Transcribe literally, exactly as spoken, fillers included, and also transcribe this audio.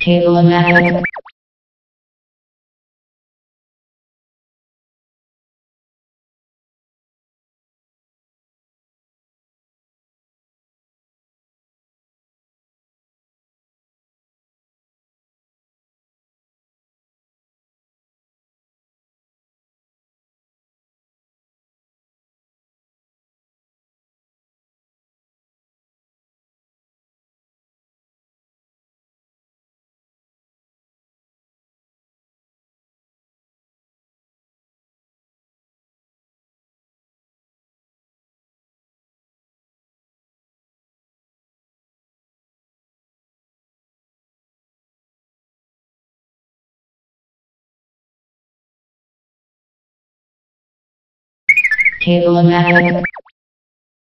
Table-o-matic. Table-o-matic.